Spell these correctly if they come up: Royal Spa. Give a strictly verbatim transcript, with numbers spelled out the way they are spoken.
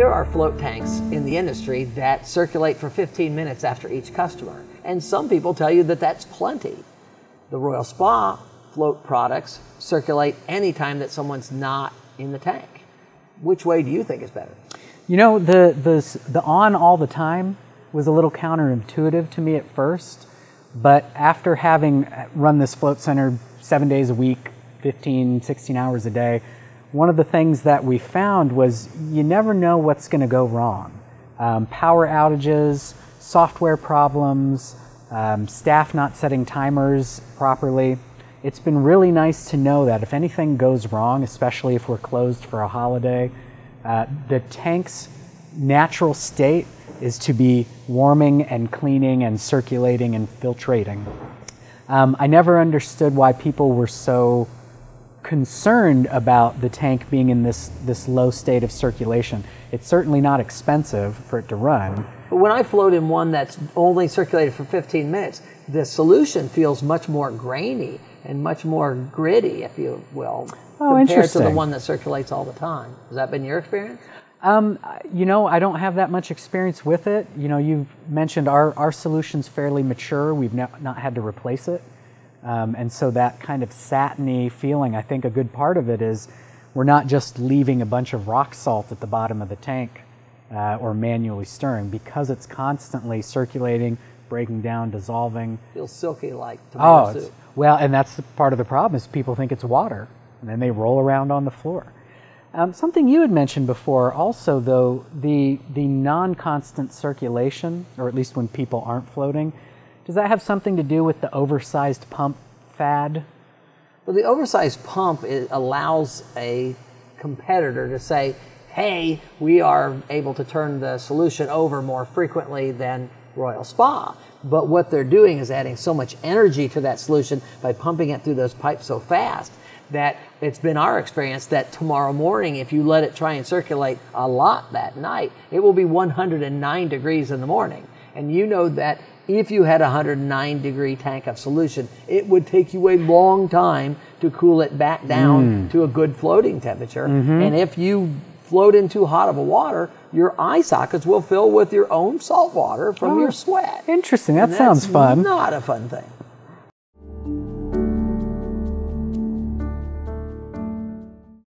There are float tanks in the industry that circulate for fifteen minutes after each customer, and some people tell you that that's plenty. The Royal Spa float products circulate anytime that someone's not in the tank. Which way do you think is better? You know, the, the, the on all the time was a little counterintuitive to me at first, but after having run this float center seven days a week, fifteen, sixteen hours a day, one of the things that we found was you never know what's going to go wrong. Um, power outages, software problems, um, staff not setting timers properly. It's been really nice to know that if anything goes wrong, especially if we're closed for a holiday, uh, the tank's natural state is to be warming and cleaning and circulating and filtrating. Um, I never understood why people were so concerned about the tank being in this, this low state of circulation. It's certainly not expensive for it to run. But when I float in one that's only circulated for fifteen minutes, the solution feels much more grainy and much more gritty, if you will, oh, compared to the one that circulates all the time. Has that been your experience? Um, you know, I don't have that much experience with it. You know, you've mentioned our, our solution's fairly mature. We've not, not had to replace it. Um, and so that kind of satiny feeling, I think a good part of it is we're not just leaving a bunch of rock salt at the bottom of the tank uh, or manually stirring, because it's constantly circulating, breaking down, dissolving. Feels silky like tomato oh, soup. Well, and that's the part of the problem is people think it's water and then they roll around on the floor. Um, something you had mentioned before also, though, the, the non-constant circulation, or at least when people aren't floating, does that have something to do with the oversized pump fad? Well, the oversized pump is, allows a competitor to say, hey, we are able to turn the solution over more frequently than Royal Spa. But what they're doing is adding so much energy to that solution by pumping it through those pipes so fast that it's been our experience that tomorrow morning, if you let it try and circulate a lot that night, it will be one hundred nine degrees in the morning. And you know that if you had a one hundred nine degree tank of solution, it would take you a long time to cool it back down mm. to a good floating temperature. Mm-hmm. And if you float in too hot of a water, your eye sockets will fill with your own salt water from oh, your sweat. Interesting. That sounds fun. Not a fun thing.